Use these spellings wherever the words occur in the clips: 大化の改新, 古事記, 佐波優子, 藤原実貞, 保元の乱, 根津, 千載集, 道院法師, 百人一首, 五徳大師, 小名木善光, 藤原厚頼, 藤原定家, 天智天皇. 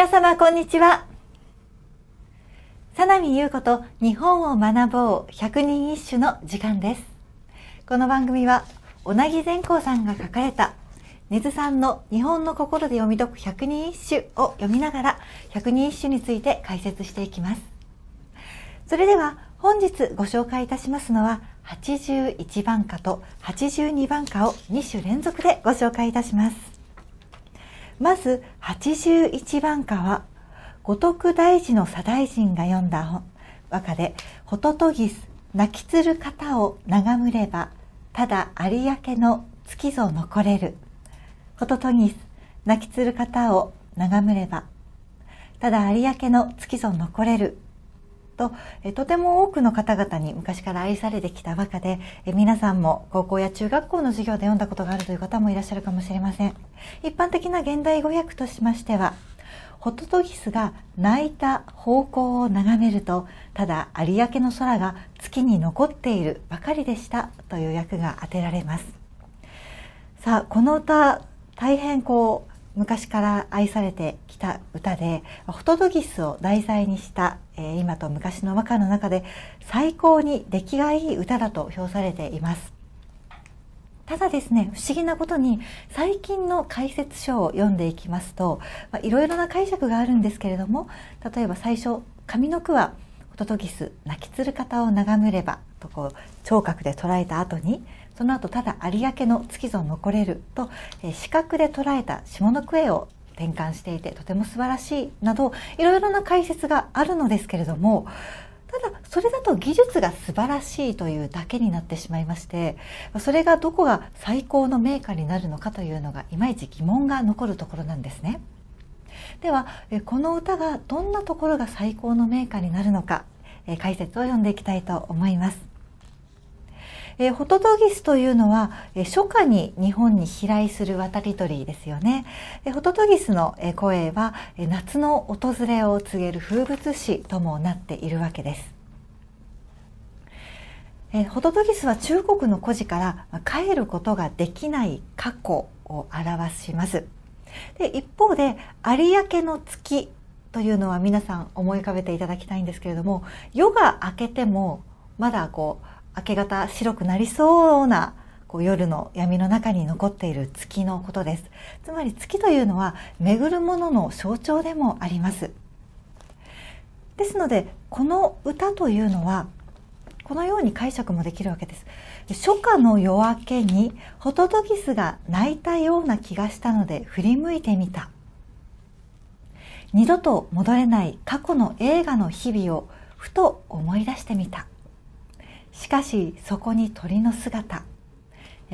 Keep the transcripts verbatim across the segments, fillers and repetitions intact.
皆様こんにちは。佐波優子と日本を学ぼう百人一首の時間です。この番組は小名木善光さんが書かれた根津さんの日本の心で読み解く百人一首を読みながら百人一首について解説していきます。それでは本日ご紹介いたしますのははちじゅういちばんかとはちじゅうにばんかをにしゅ連続でご紹介いたします。まずはちじゅういちばんかは五徳大師の左大臣が読んだ和歌で、ホトトギス泣きつる方を眺むればただ有明の月ぞ残れる。ホトトギス泣きつる方を眺むればただ有明の月ぞ残れると、とても多くの方々に昔から愛されてきた和歌で、皆さんも高校や中学校の授業で読んだことがあるという方もいらっしゃるかもしれません。一般的な現代語訳としましては、ホトトギスが泣いた方向を眺めるとただ有明の空が月に残っているばかりでしたという訳が当てられます。さあ、この歌大変こう昔から愛されてきた歌で、ホトトギスを題材にした、えー、今と昔の和歌の中で最高に出来がいい歌だと評されています。ただですね、不思議なことに最近の解説書を読んでいきますと、まあ、いろいろな解釈があるんですけれども、例えば最初上の句は「ホトトギス泣きつる方を眺めれば」とこう聴覚で捉えた後に、その後ただ有明の月ぞ残れると、えー、視覚で捉えた下の句へを転換していてとても素晴らしいなど、いろいろな解説があるのですけれども、ただそれだと技術が素晴らしいというだけになってしまいまして、それがどこが最高の名歌になるのかというのがいまいち疑問が残るところなんですね。ではこの歌がどんなところが最高の名歌になるのか、えー、解説を読んでいきたいと思います。えー、ホトトギスというのは、えー、初夏に日本に飛来する渡り鳥ですよね。えー、ホトトギスの、えー、声は、えー、夏の訪れを告げる風物詩ともなっているわけです。えー、ホトトギスは中国の古事から帰ることができない過去を表します。で、一方で有明の月というのは皆さん思い浮かべていただきたいんですけれども、夜が明けてもまだこう明け方白くなりそうなこう夜の闇の中に残っている月のことです。つまり月というのは巡るものの象徴でもあります。ですのでこの歌というのはこのように解釈もできるわけです。初夏の夜明けにホトトギスが泣いたような気がしたので振り向いてみた。二度と戻れない過去の映画の日々をふと思い出してみた。しかしそこに鳥の姿、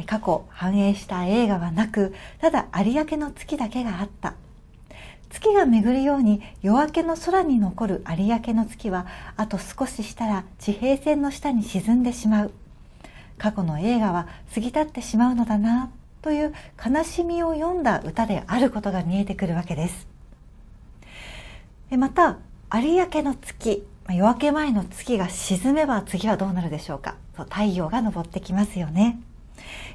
過去反映した映画はなく、ただ有明の月だけがあった。月が巡るように夜明けの空に残る有明の月はあと少ししたら地平線の下に沈んでしまう。過去の映画は過ぎ去ってしまうのだなという悲しみを詠んだ歌であることが見えてくるわけです。また有明の月、夜明け前の月が沈めば次はどうなるでしょうか。太陽が昇ってきますよね。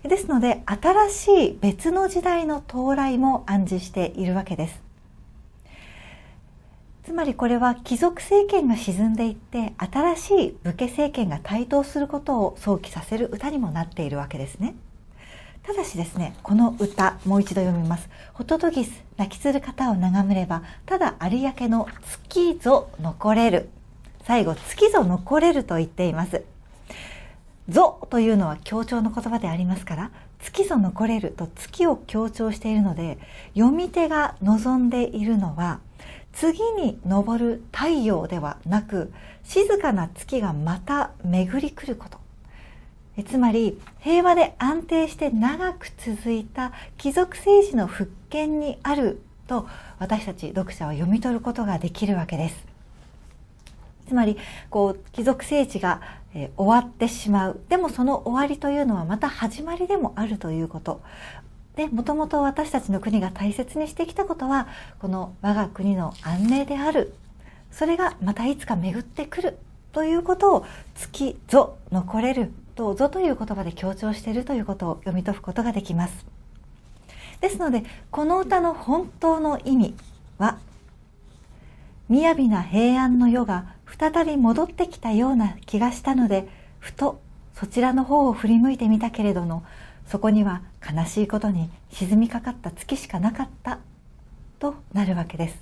ですので新しい別の時代の到来も暗示しているわけです。つまりこれは貴族政権が沈んでいって新しい武家政権が台頭することを想起させる歌にもなっているわけですね。ただしですね、この歌もう一度読みます。ホトトギス泣きつる方を眺めればただ有明の月ぞ残れる。最後月ぞ残れると言っています。ぞというのは強調の言葉でありますから、月ぞ残れると月を強調しているので、読み手が望んでいるのは次に昇る太陽ではなく静かな月がまた巡り来ること。えつまり平和で安定して長く続いた貴族政治の復権にあると私たち読者は読み取ることができるわけです。つまりこう貴族政治が、えー、終わってしまう。でもその終わりというのはまた始まりでもあるということで、もともと私たちの国が大切にしてきたことはこの我が国の安寧である。それがまたいつか巡ってくるということを月ぞ残れるとぞという言葉で強調しているということを読み解くことができます。ですのでこの歌の本当の意味は雅な平安の世が再び戻ってきたような気がしたので、ふとそちらの方を振り向いてみたけれども、そこには悲しいことに沈みかかった月しかなかったとなるわけです。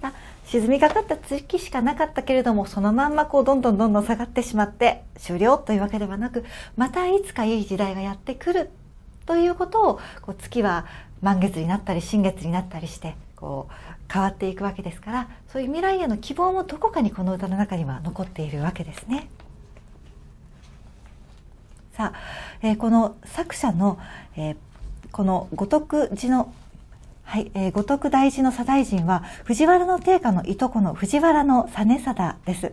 ただ沈みかかった月しかなかったけれども、そのまんまこうどんどんどんどん下がってしまって終了というわけではなく、またいつかいい時代がやってくるということを、こう月は満月になったり新月になったりしてこう変わっていくわけですから、そういう未来への希望もどこかにこの歌の中には残っているわけですね。さあ、えー、この作者の、えー、この五徳寺の、はいえー、五徳大寺の左大臣は藤原の定家のいとこの藤原の実貞です。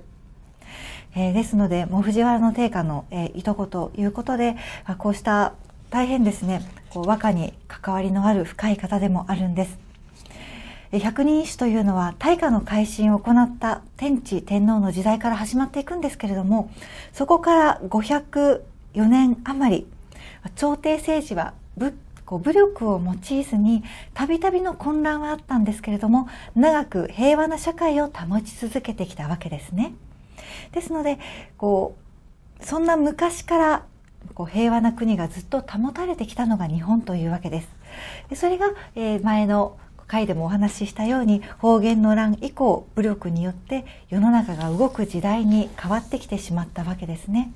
えー、ですのでもう藤原の定家の、えー、いとこということで、まあ、こうした大変ですねこう和歌に関わりのある深い方でもあるんです。百人一首というのは大化の改新を行った天智天皇の時代から始まっていくんですけれども、そこからごひゃくよねん余り朝廷政治は武武力を用いずにたびたびの混乱はあったんですけれども、長く平和な社会を保ち続けてきたわけですね。ですのでこうそんな昔からこう平和な国がずっと保たれてきたのが日本というわけです。それが前の回でもお話ししたように、保元の乱以降武力によって世の中が動く時代に変わってきてしまったわけですね。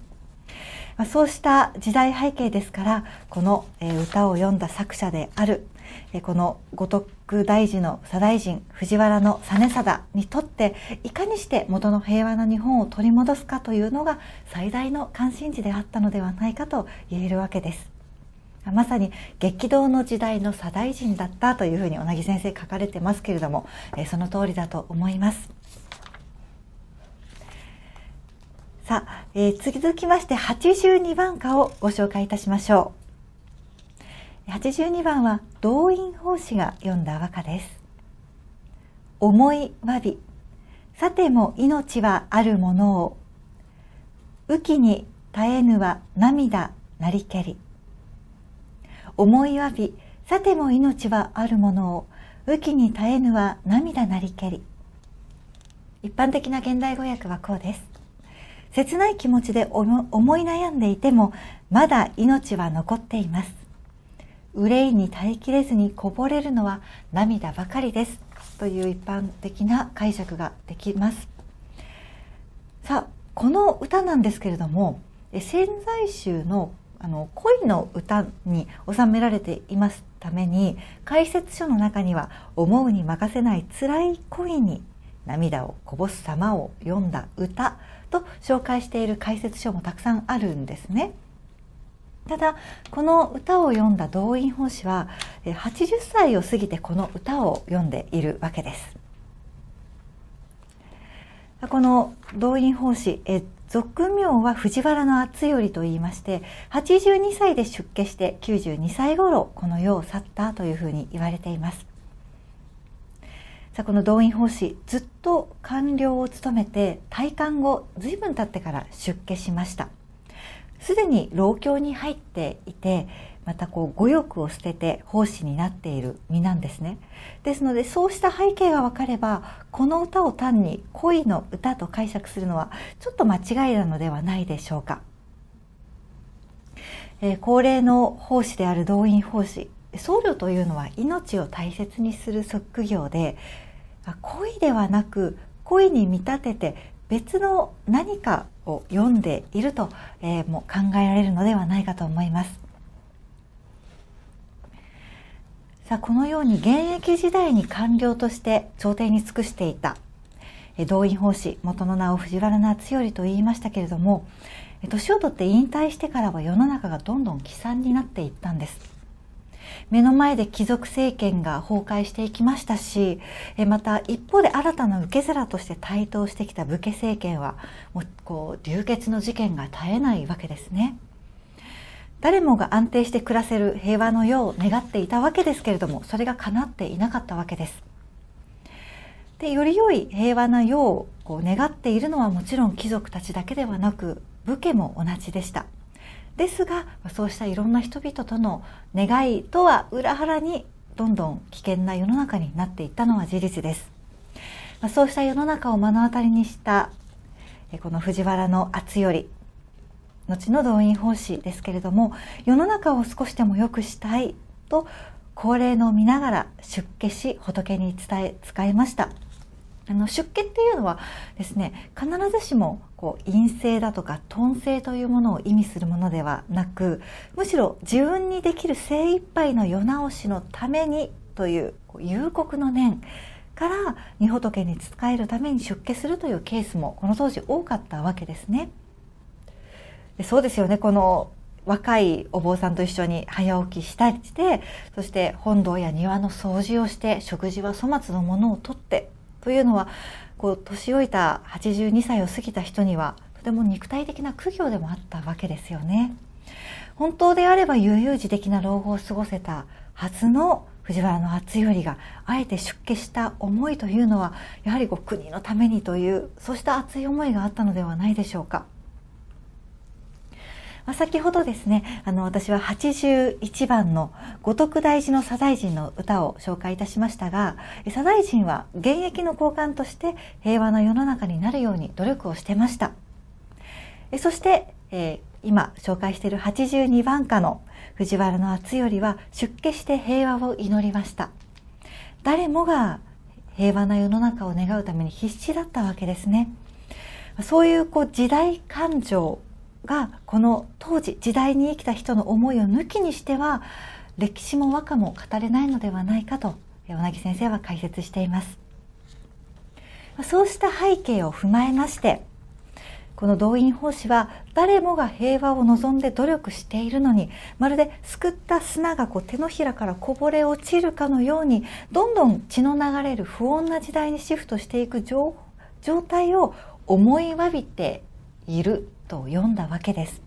そうした時代背景ですから、この歌を詠んだ作者であるこの五徳大寺の左大臣藤原実貞にとって、いかにして元の平和な日本を取り戻すかというのが最大の関心事であったのではないかと言えるわけです。まさに激動の時代の左大臣だったというふうに小柳先生書かれてますけれども、その通りだと思います。さあ、えー、続きましてはちじゅうにばん歌をご紹介いたしましょう。はちじゅうにばんは道院法師が詠んだ和歌です。思いわび、さても命はあるものを、雨季に耐えぬは涙なりけり。思いわび、さても命はあるものを、雨季に耐えぬは涙なりけり。一般的な現代語訳はこうです。切ない気持ちで思い悩んでいても、まだ命は残っています。憂いに耐えきれずにこぼれるのは涙ばかりです。という一般的な解釈ができます。さあ、この歌なんですけれども、千載集のあの恋の歌に収められていますために、解説書の中には思うに任せない辛い恋に涙をこぼす様を詠んだ歌と紹介している解説書もたくさんあるんですね。ただこの歌を詠んだ道院法師ははちじゅっさいを過ぎてこの歌を詠んでいるわけです。この道院法師、え俗名は藤原の厚頼と言いまして、はちじゅうにさいで出家してきゅうじゅうにさい頃この世を去ったというふうに言われています。さあ、この道院法師ずっと官僚を務めて、退官後随分経ってから出家しました。すでに老教に入っていて、またこう語欲を捨てて法師になっている身なんですね。ですのでそうした背景が分かれば、この歌を単に恋の歌と解釈するのはちょっと間違いなのではないでしょうか。えー、高齢の法師である道院法師、僧侶というのは命を大切にする職業で、恋ではなく恋に見立てて別の何かを読んでいると、えー、も考えられるのではないかと思います。さあ、このように現役時代に官僚として朝廷に尽くしていた道院法師、元の名を藤原の厚頼と言いましたけれども、年を取って引退してからは世の中がどんどん悲惨になっていったんです。目の前で貴族政権が崩壊していきましたし、また一方で新たな受け皿として台頭してきた武家政権はもうこう流血の事件が絶えないわけですね。誰もが安定して暮らせる平和の世を願っていたわけですけれども、それが叶っていなかったわけです。で、より良い平和な世をこう願っているのはもちろん貴族たちだけではなく、武家も同じでした。ですが、そうしたいろんな人々との願いとは裏腹に、どんどん危険な世の中になっていったのは事実です。まあ、そうした世の中を目の当たりにしたこの藤原敦頼、後の動員法師ですけれども、世の中を少しでも良くしたいと高齢の見ながら出家し、仏に伝え使いました。あの出家っていうのはですね、必ずしもこう陰性だとか遁性というものを意味するものではなく、むしろ自分にできる精一杯の世直しのためにという幽谷の念から二仏に仕えるために出家するというケースもこの当時多かったわけですね。で、そうですよね、この若いお坊さんと一緒に早起きしたりして、そして本堂や庭の掃除をして、食事は粗末のものをとってというのは、こう年老いたはちじゅうにさいを過ぎた人にはとても肉体的な苦行でもあったわけですよね。本当であれば悠々自適な老後を過ごせたはずの藤原敦頼があえて出家した思いというのは、やはりこう国のためにという、そうした熱い思いがあったのではないでしょうか。まあ、先ほどですね、あの私ははちじゅういちばんの五徳大寺の左大臣の歌を紹介いたしましたが、左大臣は現役の高官として平和な世の中になるように努力をしてました。そして、えー今紹介しているはちじゅうにばんかの藤原敦頼は出家して平和を祈りました。誰もが平和な世の中を願うために必死だったわけですね。そういうこう時代感情が、この当時時代に生きた人の思いを抜きにしては歴史も和歌も語れないのではないかと小柳先生は解説しています。そうした背景を踏まえまして、この動員法師は誰もが平和を望んで努力しているのに、まるですくった砂がこう手のひらからこぼれ落ちるかのように、どんどん血の流れる不穏な時代にシフトしていく状態を思いわびていると読んだわけです。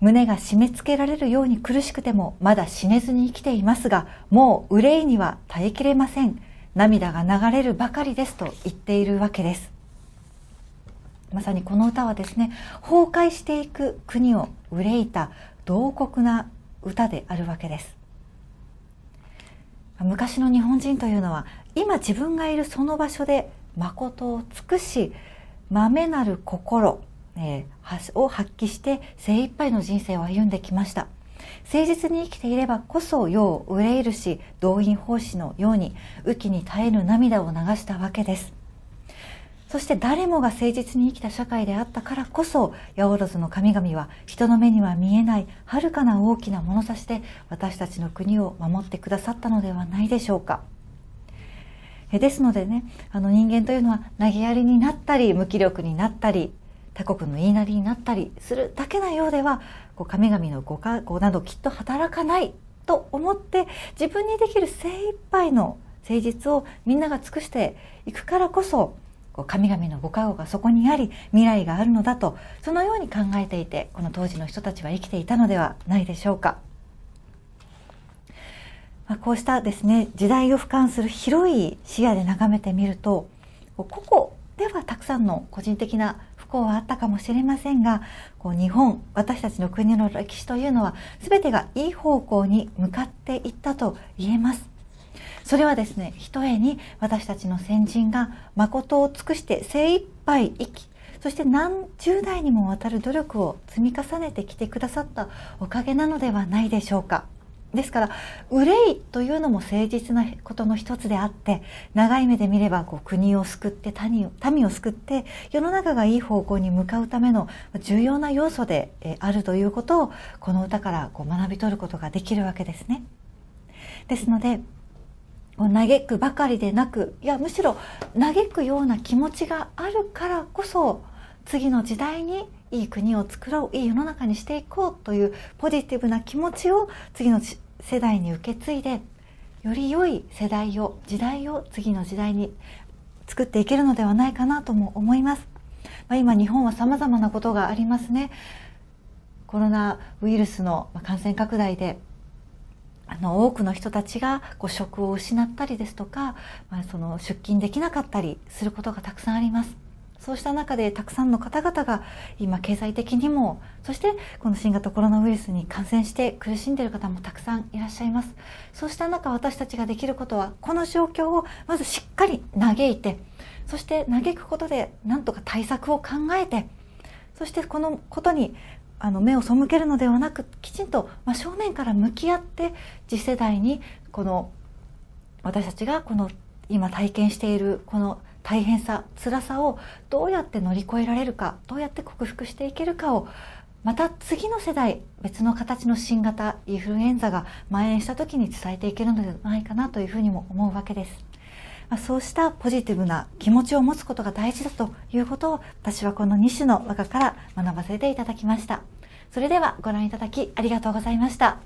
胸が締め付けられるように苦しくても、まだ死ねずに生きていますが、もう憂いには耐えきれません、涙が流れるばかりですと言っているわけです。まさにこの歌はですね、崩壊していく国を憂いた慟哭な歌であるわけです。昔の日本人というのは、今自分がいるその場所で誠を尽くし、まめなる心を発揮して精一杯の人生を歩んできました。誠実に生きていればこそ世を憂えるし、動員法師のように雨季に耐えぬ涙を流したわけです。そして誰もが誠実に生きた社会であったからこそ、八百万の神々は人の目には見えない遥かな大きな物差しで私たちの国を守ってくださったのではないでしょうか。ですのでね、あの人間というのは投げやりになったり、無気力になったり、他国の言いなりになったりするだけなようでは、こう神々のご加護などきっと働かないと思って、自分にできる精一杯の誠実をみんなが尽くしていくからこそ、神々のご加護がそこにあり未来があるのだと、そのように考えていて、この当時の人たちは生きていたのではないでしょうか。まあ、こうしたですね、時代を俯瞰する広い視野で眺めてみると、個々ではたくさんの個人的な不幸はあったかもしれませんが、こう日本、私たちの国の歴史というのは全てがいい方向に向かっていったと言えます。それはですね、ひとえに私たちの先人が誠を尽くして精一杯生き、そして何十代にもわたる努力を積み重ねてきてくださったおかげなのではないでしょうか。ですから憂いというのも誠実なことの一つであって、長い目で見ればこう国を救って 民, 民を救って世の中がいい方向に向かうための重要な要素であるということを、この歌からこう学び取ることができるわけですね。ですので、嘆くばかりでなく、いやむしろ嘆くような気持ちがあるからこそ、次の時代にいい国を作ろう、いい世の中にしていこうというポジティブな気持ちを次の世代に受け継いで、より良い世代を時代を次の時代に作っていけるのではないかなとも思います。まあ、今日本は様々なことがありますね。コロナウイルスの感染拡大で、あの多くの人たちがこう職を失ったりですとか、まあ、その出勤できなかったりすることがたくさんあります。そうした中でたくさんの方々が今経済的にも、そしてこの新型コロナウイルスに感染して苦しんでいる方もたくさんいらっしゃいます。そうした中、私たちができることは、この状況をまずしっかり嘆いて、そして嘆くことでなんとか対策を考えて、そしてこのことにあの目を背けるのではなく、きちんと真正面から向き合って、次世代にこの私たちがこの今体験しているこの大変さ、辛さをどうやって乗り越えられるか、どうやって克服していけるかを、また次の世代、別の形の新型インフルエンザが蔓延した時に伝えていけるのではないかなというふうにも思うわけです。そうしたポジティブな気持ちを持つことが大事だということを、私はこのに種の和歌から学ばせていただきました。それではご覧いただきありがとうございました。